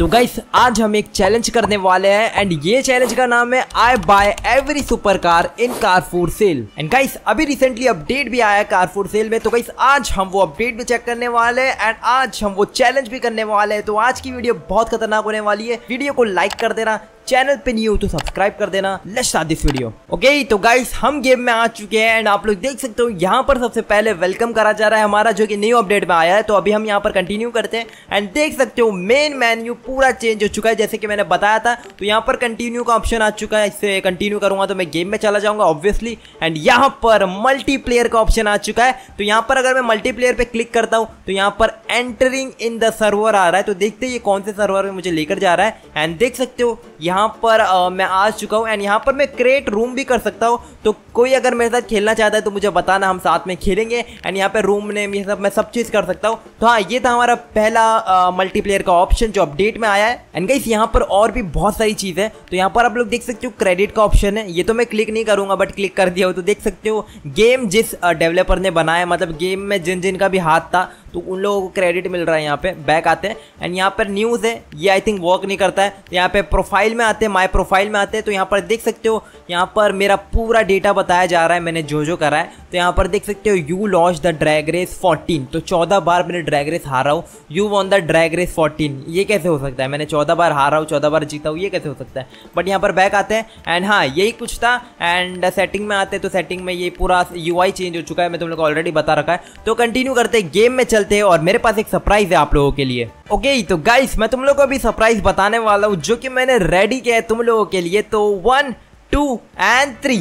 तो गाइस आज हम एक चैलेंज करने वाले हैं एंड ये चैलेंज का नाम है I buy every super car in कारफूर सेल। एंड गाइस अभी रिसेंटली अपडेट भी आया है कारफूर सेल में, तो गाइस आज हम वो अपडेट भी चेक करने वाले हैं एंड आज हम वो चैलेंज भी करने वाले हैं। तो आज की वीडियो बहुत खतरनाक होने वाली है, वीडियो को लाइक कर देना, चैनल पे न्यू हो तो सब्सक्राइब कर देना। Let's start this video. Okay तो गाइस हम गेम में आ चुके हैं एंड आप लोग देख सकते हो यहाँ पर सबसे पहले वेलकम करा जा रहा है हमारा, जो कि न्यू अपडेट में आया है। तो अभी हम यहाँ पर कंटिन्यू करते हैं एंड देख सकते हो मेन मेन्यू पूरा चेंज हो चुका है, जैसे कि मैंने बताया था। तो यहाँ पर कंटिन्यू का ऑप्शन आ चुका है, इससे कंटिन्यू करूंगा तो मैं गेम में चला जाऊंगा ऑब्वियसली। एंड यहाँ पर मल्टीप्लेयर का ऑप्शन आ चुका है, तो यहाँ पर अगर मैं मल्टीप्लेयर पे क्लिक करता हूँ तो यहाँ पर एंटरिंग इन द सर्वर आ रहा है। तो देखते हैं ये कौन से सर्वर में मुझे लेकर जा रहा है। एंड देख सकते हो यहाँ पर मैं आ चुका हूँ एंड यहाँ पर मैं क्रिएट रूम भी कर सकता हूँ, तो कोई अगर मेरे साथ खेलना चाहता है तो मुझे बताना, हम साथ में खेलेंगे। एंड यहाँ पे रूम नेम ये सब मैं सब चीज़ कर सकता हूँ। तो हाँ, ये था हमारा पहला मल्टीप्लेयर का ऑप्शन जो अपडेट में आया है। एंड गाइस यहाँ पर और भी बहुत सारी चीज़ है, तो यहाँ पर आप लोग देख सकते हो क्रेडिट का ऑप्शन है। ये तो मैं क्लिक नहीं करूँगा बट क्लिक कर दिया हो तो देख सकते हो गेम जिस डेवलपर ने बनाया, मतलब गेम में जिन जिन का भी हाथ था तो उन लोगों को क्रेडिट मिल रहा है। यहाँ पे बैक आते हैं एंड यहाँ पर न्यूज़ है, ये आई थिंक वर्क नहीं करता है। यहाँ पे प्रोफाइल में आते हैं, माय प्रोफाइल में आते हैं, तो यहाँ पर देख सकते हो यहाँ पर मेरा पूरा डेटा बताया जा रहा है, मैंने जो जो करा है। तो यहाँ पर देख सकते हो you launch the drag race 14, तो 14 बार मैंने ड्रैग रेस हारा हूँ। You won the drag race 14, ये कैसे हो सकता है? मैंने 14 बार हारा हूँ, 14 बार जीता हूँ, ये कैसे हो सकता है? बट यहाँ पर बैक आते हैं एंड हाँ यही कुछ था। एंड सेटिंग में आते हैं, तो सेटिंग में ये पूरा UI चेंज हो चुका है, मैं तुम लोग को ऑलरेडी बता रखा है। तो कंटिन्यू करते हैं, गेम में चलते हैं और मेरे पास एक सरप्राइज है आप लोगों के लिए। ओके तो गाइस मैं तुम लोगों को अभी सरप्राइज बताने वाला हूँ जो कि मैंने रेडी किया है तुम लोगों के लिए। तो 1, 2 एंड 3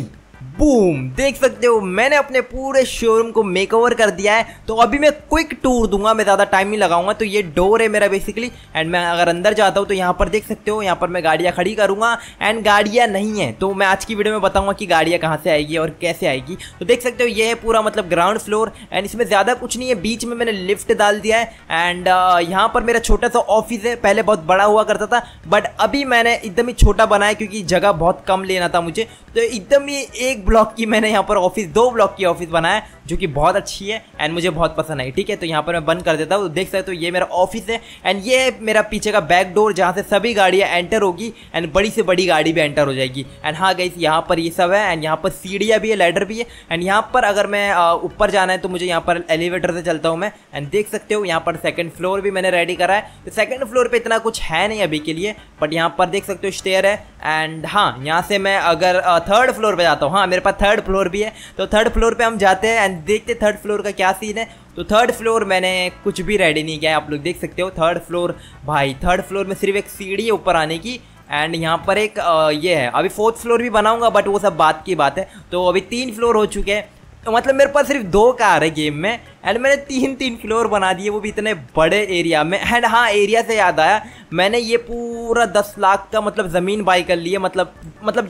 बूम, देख सकते हो मैंने अपने पूरे शोरूम को मेकओवर कर दिया है। तो अभी मैं क्विक टूर दूंगा, मैं ज़्यादा टाइम नहीं लगाऊंगा। तो ये डोर है मेरा बेसिकली एंड मैं अगर अंदर जाता हूँ तो यहाँ पर देख सकते हो यहाँ पर मैं गाड़ियाँ खड़ी करूँगा एंड गाड़ियाँ नहीं है, तो मैं आज की वीडियो में बताऊँगा कि गाड़ियाँ कहाँ से आएगी और कैसे आएगी। तो देख सकते हो ये है पूरा मतलब ग्राउंड फ्लोर एंड इसमें ज़्यादा कुछ नहीं है, बीच में मैंने लिफ्ट डाल दिया है। एंड यहाँ पर मेरा छोटा सा ऑफिस है, पहले बहुत बड़ा हुआ करता था बट अभी मैंने एकदम ही छोटा बनाया क्योंकि जगह बहुत कम लेना था मुझे। तो एकदम ही एक ब्लॉक की मैंने यहाँ पर ऑफिस, 2 ब्लॉक की ऑफिस बनाया जो कि बहुत अच्छी है एंड मुझे बहुत पसंद आई। ठीक है तो यहाँ पर मैं बंद कर देता हूँ, देख सकते हो तो ये मेरा ऑफिस है एंड ये है मेरा पीछे का बैक डोर जहाँ से सभी गाड़ियाँ एंटर होगी एंड बड़ी से बड़ी गाड़ी भी एंटर हो जाएगी। एंड हाँ गाइस यहाँ पर ये सब है एंड यहाँ पर सीढ़ियाँ भी है, लैडर भी है। एंड यहाँ पर अगर मैं ऊपर जाना है तो मुझे यहाँ पर एलिवेटर से चलता हूँ मैं एंड देख सकते हो यहाँ पर सेकेंड फ्लोर भी मैंने रेडी करा है। तो सेकेंड फ्लोर पर इतना कुछ है नहीं अभी के लिए, बट यहाँ पर देख सकते हो स्टेयर है एंड हाँ यहाँ से मैं अगर थर्ड फ्लोर पर जाता हूँ, हाँ मेरे पास थर्ड फ्लोर भी है, तो थर्ड फ्लोर पे हम जाते हैं एंड देखते थर्ड फ्लोर का क्या सीन है। तो थर्ड फ्लोर मैंने कुछ भी रेडी नहीं किया है, आप लोग देख सकते हो थर्ड फ्लोर, भाई थर्ड फ्लोर में सिर्फ एक सीढ़ी है ऊपर आने की एंड यहाँ पर एक ये है। अभी 4th फ्लोर भी बनाऊंगा बट वो सब बात की बात है। तो अभी 3 फ्लोर हो चुके हैं, तो मतलब मेरे पास सिर्फ 2 कार है गेम में एंड मैंने 3 फ्लोर बना दिए, वो भी इतने बड़े एरिया में। एंड हाँ एरिया से याद आया, मैंने ये पूरा 10 लाख का मतलब ज़मीन बाई कर ली है, मतलब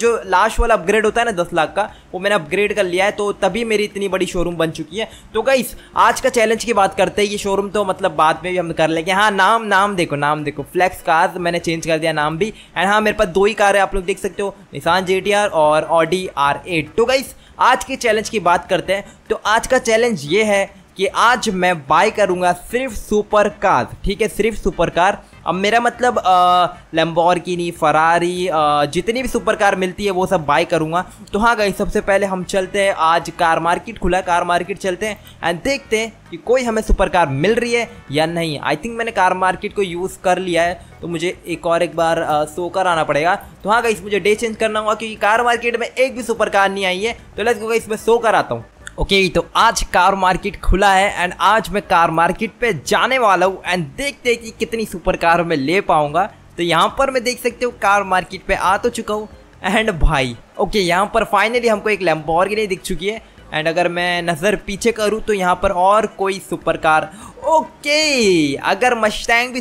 जो लास्ट वाला अपग्रेड होता है ना 10 लाख का, वो मैंने अपग्रेड कर लिया है। तो तभी मेरी इतनी बड़ी शोरूम बन चुकी है। तो गाइस आज का चैलेंज की बात करते हैं, ये शोरूम तो मतलब बाद में भी हम कर लेंगे। हाँ नाम देखो, नाम देखो फ्लेक्स कार्स, मैंने चेंज कर दिया नाम भी। एंड हाँ मेरे पास 2 ही कार है आप लोग देख सकते हो, निसान GTR और ऑडी R8। तो गाइस आज के चैलेंज की बात करते हैं, तो आज का चैलेंज ये है कि आज मैं बाय करूंगा सिर्फ सुपर कार। ठीक है सिर्फ सुपर कार, अब मेरा मतलब लैम्बोर्गिनी, फरारी, जितनी भी सुपर कार मिलती है वो सब बाय करूंगा। तो हाँ गाइस सबसे पहले हम चलते हैं, आज कार मार्केट खुला, कार मार्केट चलते हैं एंड देखते हैं कि कोई हमें सुपर कार मिल रही है या नहीं। आई थिंक मैंने कार मार्केट को यूज़ कर लिया है, तो मुझे एक बार सोकर आना पड़ेगा। तो हाँ गाइस मुझे डे चेंज करना होगा क्योंकि कार मार्केट में एक भी सुपर कार नहीं आई है। तो लेट्स गो गाइस मैं सोकर आता हूँ। ओके तो आज कार मार्केट खुला है एंड आज मैं कार मार्केट पे जाने वाला हूँ एंड देखते हैं कि कितनी सुपर कार मैं ले पाऊँगा। तो यहाँ पर मैं देख सकते हो कार मार्केट पे आ तो चुका हूँ एंड भाई ओके यहाँ पर फाइनली हमको एक लैम्बोर्गिनी दिख चुकी है। एंड अगर मैं नज़र पीछे करूँ तो यहाँ पर और कोई सुपर कार, ओके अगर मस्टैंग भी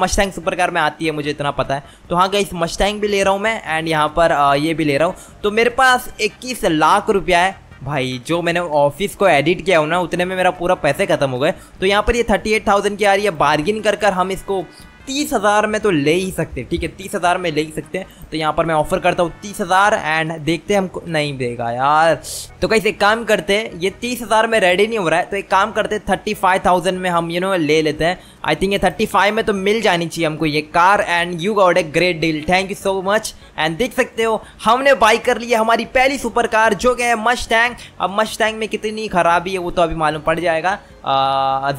मस्टैंग सुपर कार में आती है मुझे इतना पता है। तो हाँ गाइस मस्टैंग भी ले रहा हूँ मैं एंड यहाँ पर ये भी ले रहा हूँ। तो मेरे पास 21 लाख रुपया है, भाई जो मैंने ऑफिस को एडिट किया हूँ ना उतने में मेरा पूरा पैसे खत्म हो गए। तो यहाँ पर ये 38,000 की आ रही है, बार्गिन कर हम इसको 30,000 में तो ले ही सकते हैं, ठीक है 30,000 में ले ही सकते हैं। तो यहाँ पर मैं ऑफर करता हूँ 30,000 एंड देखते हैं हमको नहीं देगा यार। तो कैसे एक काम करते हैं, ये 30,000 में रेडी नहीं हो रहा है तो एक काम करते हैं 35,000 में हम यू नो ले लेते हैं। आई थिंक ये 35 में तो मिल जानी चाहिए हमको ये car. And you got a great deal, thank you so much. And देख सकते हो हमने बाई कर लिया हमारी पहली सुपर कार जो कि है मस्टैंग। अब मस्टैंग में कितनी खराबी है वो तो अभी मालूम पड़ जाएगा,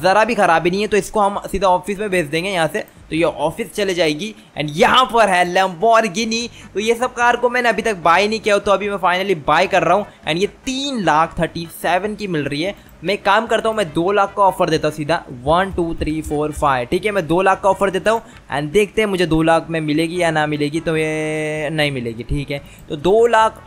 ज़रा भी खराबी नहीं है। तो इसको हम सीधा ऑफिस में भेज देंगे यहाँ से, तो ये ऑफिस चले जाएगी। एंड यहाँ पर है लैम्बोर्गिनी। तो ये सब कार को मैंने अभी तक बाय नहीं किया हो तो अभी मैं फाइनली बाय कर रहा हूँ। एंड ये 3,37,000 की मिल रही है। मैं काम करता हूँ, मैं 2 लाख का ऑफर देता हूँ सीधा 1 2 3 4 5, ठीक है मैं 2 लाख का ऑफर देता हूँ। एंड देखते हैं मुझे 2 लाख में मिलेगी या ना मिलेगी। तो ये नहीं मिलेगी, ठीक है तो 2 लाख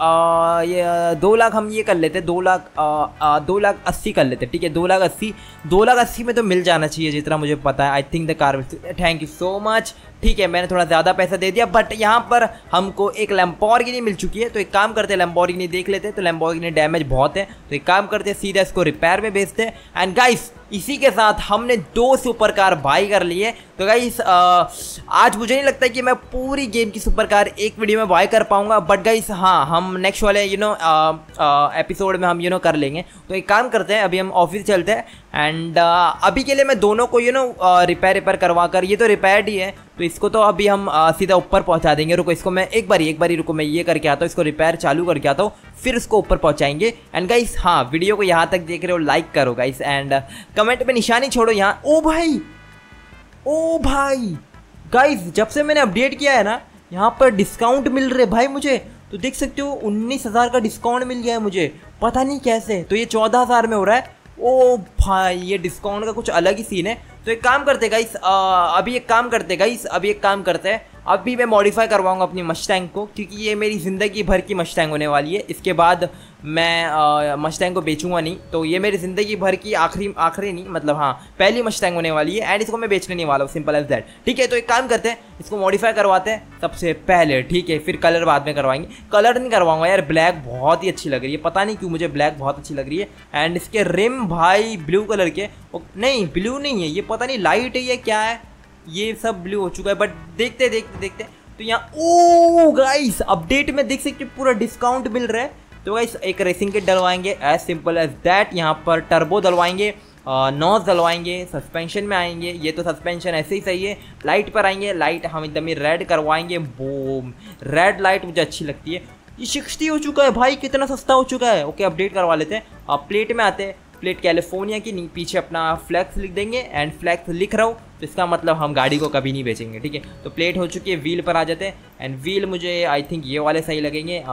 ये 2 लाख हम ये कर लेते हैं 2,80,000 कर लेते हैं, ठीक है 2,80,000। 2,80,000 में तो मिल जाना चाहिए जितना मुझे पता है। I think the car, thank you so much. ठीक है मैंने थोड़ा ज़्यादा पैसा दे दिया बट यहाँ पर हमको एक लैम्बोर्गिनी मिल चुकी है। तो एक काम करते हैं लैम्बोर्गिनी देख लेते हैं। तो लैम्बोर्गिनी डैमेज बहुत है तो एक काम करते हैं सीधा इसको रिपेयर में भेजते हैं। एंड गाइस इसी के साथ हमने 2 सुपर कार बाई कर लिए। तो गाइस आज मुझे नहीं लगता कि मैं पूरी गेम की सुपर कार एक वीडियो में बाई कर पाऊंगा बट गाइस हाँ हम नेक्स्ट वाले यू नो एपिसोड में हम यू नो कर लेंगे। तो एक काम करते हैं अभी हम ऑफिस चलते हैं। एंड अभी के लिए मैं दोनों को यू नो रिपेयर करवा कर, ये तो रिपेयर्ड ही है तो इसको तो अभी हम सीधा ऊपर पहुंचा देंगे। रुको इसको मैं एक बारी रुको मैं ये करके आता हूँ, इसको रिपेयर चालू करके आता हूँ फिर उसको ऊपर पहुंचाएंगे। एंड गाइस हाँ वीडियो को यहाँ तक देख रहे हो लाइक करो गाइस एंड कमेंट में निशानी छोड़ो यहाँ। ओ भाई गाइस जब से मैंने अपडेट किया है ना यहाँ पर डिस्काउंट मिल रहे भाई मुझे। तो देख सकते हो 19,000 का डिस्काउंट मिल गया है मुझे, पता नहीं कैसे। तो ये 14,000 में हो रहा है। ओ भाई ये डिस्काउंट का कुछ अलग ही सीन है। तो एक काम करते गाइस अभी एक काम करते हैं। अभी मैं मॉडिफाई करवाऊंगा अपनी मस्टैंग को क्योंकि ये मेरी ज़िंदगी भर की मस्टैंग होने वाली है। इसके बाद मैं मस्टैंग को बेचूंगा नहीं, तो ये मेरी ज़िंदगी भर की आखिरी नहीं मतलब हाँ पहली मस्टैंग होने वाली है। एंड इसको मैं बेचने नहीं वाला हूँ, सिंपल एज दैट, ठीक है। तो एक काम करते हैं इसको मॉडिफाई करवाते हैं सबसे पहले, ठीक है फिर कलर बाद में करवाएंगे। कलर नहीं करवाऊंगा यार, ब्लैक बहुत ही अच्छी लग रही है, पता नहीं क्यों मुझे ब्लैक बहुत अच्छी लग रही है। एंड इसके रिम भाई ब्लू कलर के, नहीं ब्लू नहीं है ये, पता नहीं लाइट है ये क्या है, ये सब ब्लू हो चुका है बट देखते। तो यहाँ ओ गाइस अपडेट में देख सकते पूरा डिस्काउंट मिल रहा है। तो गाइस एक रेसिंग किट डलवाएंगे एज सिंपल एज दैट। यहाँ पर टर्बो डलवाएंगे, नॉज डलवाएंगे, सस्पेंशन में आएंगे, ये तो सस्पेंशन ऐसे ही सही है। लाइट पर आएंगे, लाइट हम एकदम ही रेड करवाएंगे, बोम रेड लाइट मुझे अच्छी लगती है। ये 60 हो चुका है भाई, कितना सस्ता हो चुका है। ओके अपडेट करवा लेते हैं। प्लेट में आते हैं, प्लेट कैलिफोर्निया की नहीं, पीछे अपना फ्लैक्स लिख देंगे। एंड फ्लैक्स लिख रहा हूँ तो इसका मतलब हम गाड़ी को कभी नहीं बेचेंगे, ठीक है। तो प्लेट हो चुकी है, व्हील पर आ जाते हैं। एंड व्हील मुझे आई थिंक ये वाले सही लगेंगे,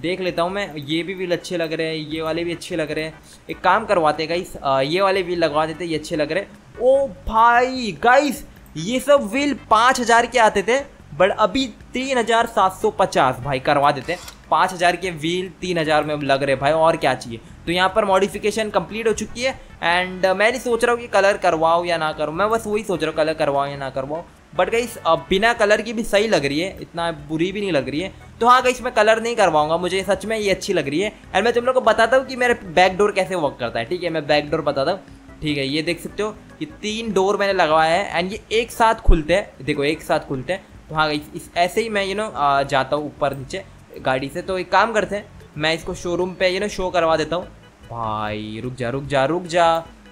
देख लेता हूँ मैं। ये भी व्हील अच्छे लग रहे हैं, ये वाले भी अच्छे लग रहे हैं। एक काम करवाते हैं गाइस, ये वाले व्हील लगवा देते, ये अच्छे लग रहे हैं। ओ भाई गाइस ये सब व्हील 5,000 के आते थे बट अभी 3,750 भाई करवा देते हैं। 5,000 के व्हील 3,000 में लग रहे भाई, और क्या चाहिए। तो यहाँ पर मॉडिफिकेशन कंप्लीट हो चुकी है। एंड मैं नहीं सोच रहा हूँ कि कलर करवाओ या ना करो, मैं बस वही सोच रहा हूँ कलर करवाओ या ना करवाओ। बट गाइस बिना कलर की भी सही लग रही है, इतना बुरी भी नहीं लग रही है। तो हाँ गाइस मैं कलर नहीं करवाऊंगा, मुझे सच में ये अच्छी लग रही है। एंड मैं तुम लोग को बताता हूँ कि मेरा बैकडोर कैसे वर्क करता है, ठीक है मैं बैकडोर बताता हूँ, ठीक है। ये देख सकते हो कि 3 डोर मैंने लगवाया है एंड ये एक साथ खुलते हैं, देखो एक साथ खुलते हैं। तो हाँ गाइस ऐसे ही मैं यू नो जाता हूँ ऊपर नीचे गाड़ी से। तो एक काम करते हैं मैं इसको शोरूम पे यू नो शो करवा देता हूँ भाई। रुक जा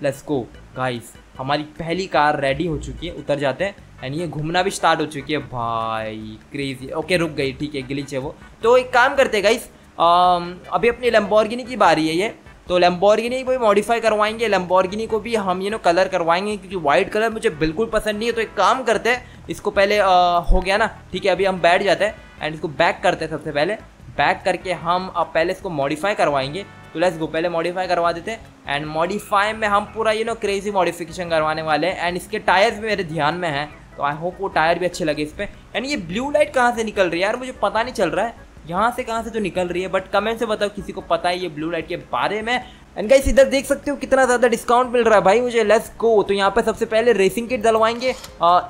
लेट्स गो गाइस, हमारी पहली कार रेडी हो चुकी है। उतर जाते हैं एंड ये घूमना भी स्टार्ट हो चुकी है भाई, क्रेजी। ओके रुक गई, ठीक है ग्लिच है वो। तो एक काम करते हैं गाइस अभी अपनी लैम्बोर्गिनी की बारी है ये। तो लैम्बोर्गिनी को भी मॉडिफाई करवाएंगे, लैम्बोर्गिनी को भी हम यू नो कलर करवाएंगे क्योंकि वाइट कलर मुझे बिल्कुल पसंद नहीं है। तो एक काम करते हैं इसको पहले हो गया ना, ठीक है अभी हम बैठ जाते हैं एंड इसको बैक करते हैं। सबसे पहले बैक करके हम अब पहले इसको मॉडिफाई करवाएंगे। तो लेट्स गो पहले मॉडिफाई करवा देते हैं। एंड मॉडिफाई में हम पूरा यू नो क्रेजी मॉडिफिकेशन करवाने वाले हैं। एंड इसके टायर्स भी मेरे ध्यान में हैं तो आई होप वो टायर भी अच्छे लगे इस पर। एंड ये ब्लू लाइट कहाँ से निकल रही है यार, मुझे पता नहीं चल रहा है यहाँ से कहाँ से तो निकल रही है। बट कमेंट से बताओ किसी को पता है ये ब्लू लाइट के बारे में। एंड गाइस इधर देख सकते हो कितना ज़्यादा डिस्काउंट मिल रहा है भाई मुझे, लेट्स गो। तो यहाँ पे सबसे पहले रेसिंग किट डलवाएंगे,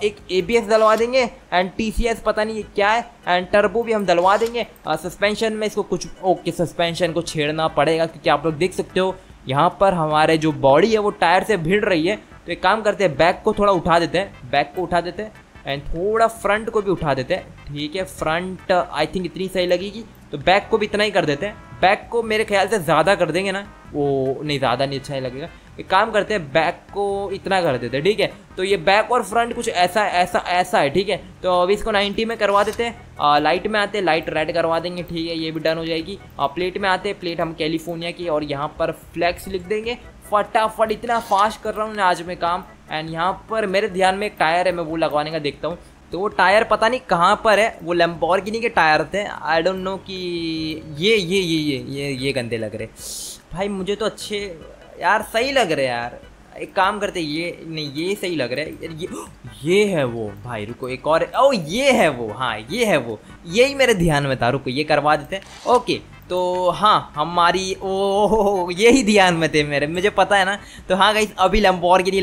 एक एबीएस डलवा देंगे एंड टीसीएस पता नहीं ये क्या है। एंड टर्बो भी हम डलवा देंगे। सस्पेंशन में इसको कुछ ओके सस्पेंशन को छेड़ना पड़ेगा क्योंकि आप लोग देख सकते हो यहाँ पर हमारे जो बॉडी है वो टायर से भिड़ रही है। तो एक काम करते हैं, बैक को थोड़ा उठा देते हैं, बैक को उठा देते हैं एंड थोड़ा फ्रंट को भी उठा देते हैं। ठीक है, फ्रंट आई थिंक इतनी सही लगेगी, तो बैक को भी इतना ही कर देते हैं। बैक को मेरे ख्याल से ज़्यादा कर देंगे ना, वो नहीं ज़्यादा नहीं अच्छा ही लगेगा। एक काम करते हैं, बैक को इतना कर देते हैं। ठीक है, तो ये बैक और फ्रंट कुछ ऐसा ऐसा ऐसा है। ठीक है, तो अभी इसको 90 में करवा देते हैं। लाइट में आते हैं, लाइट रेड करवा देंगे। ठीक है, ये भी डन हो जाएगी। प्लेट में आते हैं, प्लेट हम कैलिफोर्निया की और यहाँ पर फ्लेक्स लिख देंगे। फटाफट, इतना फास्ट कर रहा हूँ आज मैं काम। एंड यहाँ पर मेरे ध्यान में एक टायर है, मैं वो लगवाने का देखता हूँ। तो वो टायर पता नहीं कहाँ पर है, वो लैम्बोर्गिनी के टायर थे। आई डोंट नो कि ये गंदे लग रहे भाई, मुझे तो अच्छे यार सही लग रहे यार। एक काम करते, ये नहीं, ये सही लग रहा है। ये है वो भाई, रुको एक और, ओ ये है वो, हाँ ये है वो, यही मेरे ध्यान में था। रुको ये करवा देते हैं। ओके, तो हाँ हमारी ओ यही ध्यान में थे मेरे, मुझे पता है ना। तो हाँ गाइस, अभी लैम्बोर्गिनी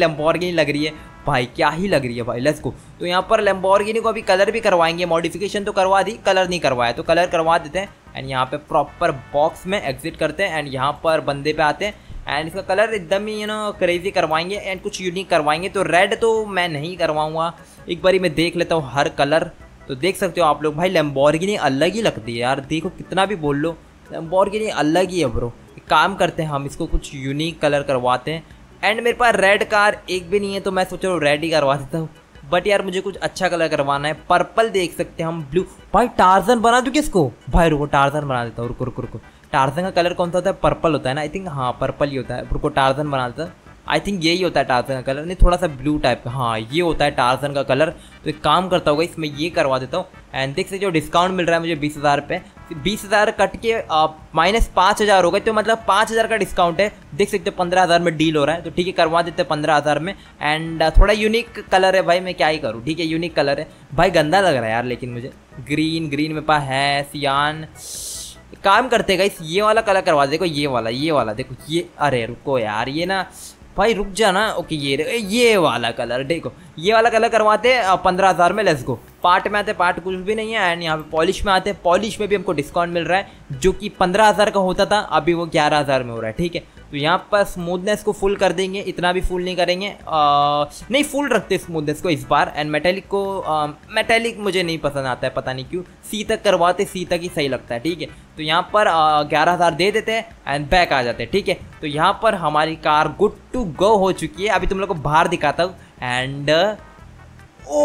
लग रही है भाई, क्या ही लग रही है भाई। Let's go. तो यहाँ पर लैम्बोर्गिनी को अभी कलर भी करवाएंगे। मॉडिफिकेशन तो करवा दी, कलर नहीं करवाया, तो कलर करवा देते हैं। एंड यहाँ पे प्रॉपर बॉक्स में एग्जिट करते हैं एंड यहाँ पर बंदे पे आते हैं एंड इसका कलर एकदम ही क्रेजी करवाएंगे एंड कुछ यूनिक करवाएंगे। तो रेड तो मैं नहीं करवाऊँगा, एक बारी मैं देख लेता हूँ हर कलर। तो देख सकते हो आप लोग भाई, लैम्बोर्गिनी अलग ही लगती है यार, देखो कितना भी बोल लो, लैम्बोर्गिनी अलग ही है ब्रो। एक काम करते हैं, हम इसको कुछ यूनिक कलर करवाते हैं। एंड मेरे पास रेड कार एक भी नहीं है, तो मैं सोच रहा हूँ रेड ही करवा देता हूँ। बट यार मुझे कुछ अच्छा कलर करवाना है, पर्पल देख सकते हैं हम, ब्लू। भाई टार्जन बना दूँ किसको भाई, रुको टार्जन बना देता हूँ। रुको रुको रुको, टार्जन का कलर कौन सा होता है? पर्पल होता है ना, आई थिंक। हाँ पर्पल ही होता है। रुको टार्जन बना देता है, आई थिंक यही होता है टार्जन का कलर। नहीं, थोड़ा सा ब्लू टाइप, हाँ ये होता है टार्जन का कलर। तो एक काम करता होगा, इसमें ये करवा देता हूँ। एंड देख सकते जो डिस्काउंट मिल रहा है मुझे 20,000 पे, 20,000 कट के -5,000 हो गए, तो मतलब 5,000 का डिस्काउंट है। देख सकते हो 15,000 में डील हो रहा है, तो ठीक है करवा देते हैं 15,000 में। एंड थोड़ा यूनिक कलर है भाई, मैं क्या ही करूँ। ठीक है यूनिक कलर है भाई, गंदा लग रहा है यार लेकिन मुझे। ग्रीन मेरे पास है, सियान। काम करते गाइस, ये वाला कलर करवा दे, देखो ये वाला देखो ये, अरे रुको यार ये ना भाई, रुक जाना। ओके ये वाला कलर देखो, ये वाला कलर करवाते 15,000 में। Let's go. पार्ट में आते, पार्ट कुछ भी नहीं है। एंड यहाँ पे पॉलिश में आते हैं, पॉलिश में भी हमको डिस्काउंट मिल रहा है, जो कि 15,000 का होता था, अभी वो 11,000 में हो रहा है। ठीक है, तो यहाँ पर स्मूथनेस को फुल कर देंगे, इतना भी फुल नहीं करेंगे, नहीं फुल रखते स्मूथनेस को इस बार। एंड मेटेलिक को, मेटेलिक मुझे नहीं पसंद आता है, पता नहीं क्यों, सी तक करवाते, सी तक ही सही लगता है। ठीक है, तो यहाँ पर 11,000 दे देते हैं एंड बैक आ जाते हैं। ठीक है, तो यहाँ पर हमारी कार गुड टू गो हो चुकी है। अभी तुम लोग को बाहर दिखाता हूँ। And oh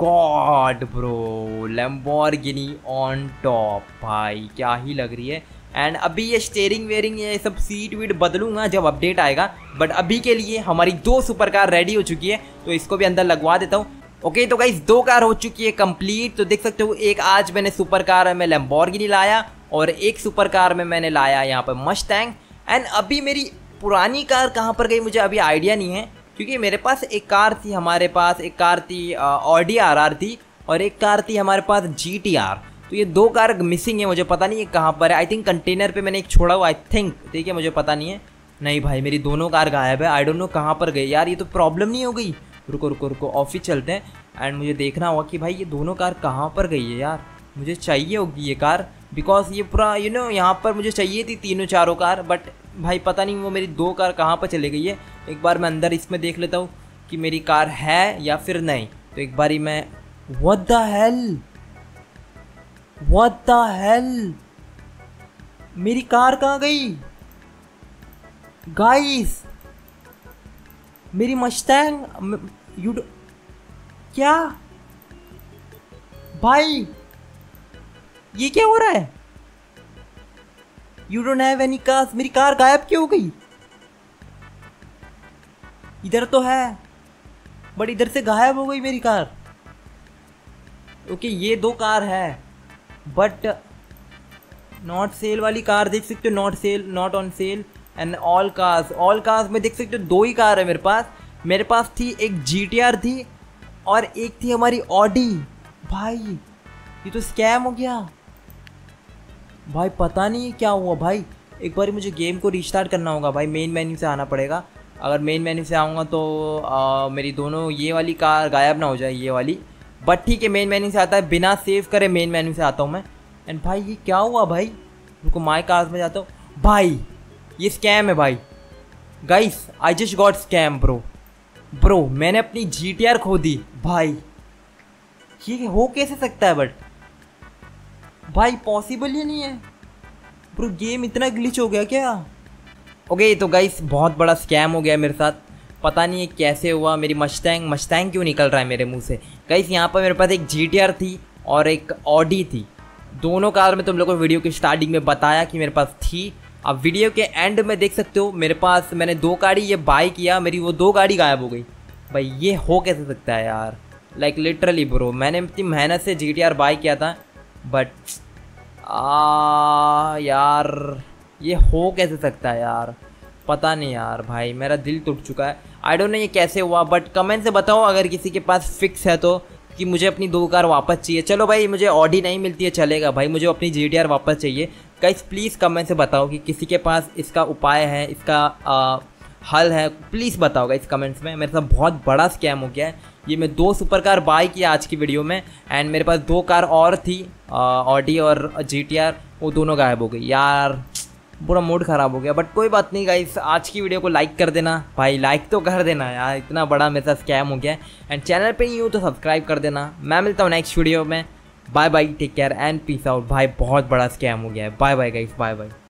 God bro, Lamborghini on top भाई, क्या ही लग रही है। एंड अभी ये स्टेयरिंग वेयरिंग ये सब सीट वीट बदलूंगा जब अपडेट आएगा, बट अभी के लिए हमारी 2 सुपर कार रेडी हो चुकी है, तो इसको भी अंदर लगवा देता हूँ। ओके, तो गाइस 2 कार हो चुकी है कंप्लीट। तो देख सकते हो, एक आज मैंने सुपर कार में लैम्बोर्गिनी लाया और एक सुपर कार में मैंने लाया यहाँ पर मस्टैंग। एंड अभी मेरी पुरानी कार कहाँ पर गई मुझे अभी आइडिया नहीं है, क्योंकि मेरे पास एक कार थी, हमारे पास एक कार थी ऑडी RR थी और एक कार थी हमारे पास GTR। तो ये 2 कार मिसिंग है, मुझे पता नहीं है कहाँ पर है। आई थिंक कंटेनर पे मैंने एक छोड़ा हुआ, आई थिंक। ठीक है, मुझे पता नहीं है। नहीं भाई, मेरी दोनों कार गायब है, आई डोंट नो कहाँ पर गई यार। ये तो प्रॉब्लम नहीं हो गई। रुको रुको रुको, ऑफिस चलते हैं एंड मुझे देखना होगा कि भाई ये दोनों कार कहाँ पर गई है यार। मुझे चाहिए होगी ये कार, बिकॉज ये पूरा यू नो यहाँ पर मुझे चाहिए थी तीनों चारों कार, बट भाई पता नहीं वो मेरी 2 कार कहाँ पर चले गई है। एक बार मैं अंदर इसमें देख लेता हूँ कि मेरी कार है या फिर नहीं। तो एक बारी मैं, व्हाट द हेल, मेरी कार कहाँ गई गाइस? मेरी मस्टैंग क्या भाई, ये क्या हो रहा है? You don't have any car, मेरी कार गायब क्यों हो गई? इधर तो है बट इधर से गायब हो गई मेरी कार। ओके, ये 2 कार है बट नॉट सेल वाली कार देख सकते हो, not sale, not on sale and all cars में देख सकते हो 2 ही कार है मेरे पास। थी एक GTR थी और एक थी हमारी ऑडी। भाई ये तो स्कैम हो गया भाई, पता नहीं क्या हुआ भाई। एक बार मुझे गेम को रिस्टार्ट करना होगा भाई, मेन मेन्यू से आना पड़ेगा। अगर मेन मेन्यू से आऊँगा तो मेरी दोनों ये वाली कार गायब ना हो जाए, ये वाली। बट ठीक है, मेन मेन्यू से आता है, बिना सेव करे मेन मेन्यू से आता हूँ मैं। एंड भाई ये क्या हुआ भाई, रुको माय कार्स में जाता हूँ। भाई ये स्कैम है भाई, guys I just got scam bro मैंने अपनी GTR खो दी भाई। ये हो कैसे सकता है बट भाई पॉसिबल ही नहीं है ब्रो। गेम इतना ग्लिच हो गया क्या? ओके तो गाइस बहुत बड़ा स्कैम हो गया मेरे साथ, पता नहीं है कैसे हुआ। मेरी मस्टैंग क्यों निकल रहा है मेरे मुंह से? गाइस यहाँ पर मेरे पास एक GTR थी और एक ऑडी थी, दोनों कार में तुम लोगों को वीडियो के स्टार्टिंग में बताया कि मेरे पास थी। अब वीडियो के एंड में देख सकते हो मेरे पास मैंने दो गाड़ी ये बाय किया, मेरी वो दो गाड़ी गायब हो गई। भाई ये हो कैसे सकता है यार? लाइक लिटरली ब्रो मैंने इतनी मेहनत से GTR बाय किया था बट यार ये हो कैसे सकता है यार? पता नहीं यार भाई मेरा दिल टूट चुका है। आई डोंट नो ये कैसे हुआ बट कमेंट से बताओ अगर किसी के पास फिक्स है तो कि मुझे अपनी दो कार वापस चाहिए। चलो भाई मुझे ऑडी नहीं मिलती है चलेगा भाई, मुझे अपनी GTR वापस चाहिए। गाइस प्लीज़ कमेंट से बताओ कि किसी के पास इसका उपाय है, इसका हल है, प्लीज़ बताओ गाइस कमेंट्स में। मेरे साथ बहुत बड़ा स्कैम हो गया है। ये मैं दो सुपर कार बाय किया आज की वीडियो में एंड मेरे पास दो कार और थी, ऑडी और GTR, वो दोनों गायब हो गई यार। पूरा मूड ख़राब हो गया बट कोई बात नहीं गाइस। आज की वीडियो को लाइक कर देना भाई, लाइक तो कर देना यार, इतना बड़ा मेरे साथ स्कैम हो गया। एंड चैनल पे नहीं हो तो सब्सक्राइब कर देना। मैं मिलता हूँ नेक्स्ट वीडियो में, bye bye, take care and peace out. भाई बहुत बड़ा स्कैम हो गया है, bye bye guys, bye bye.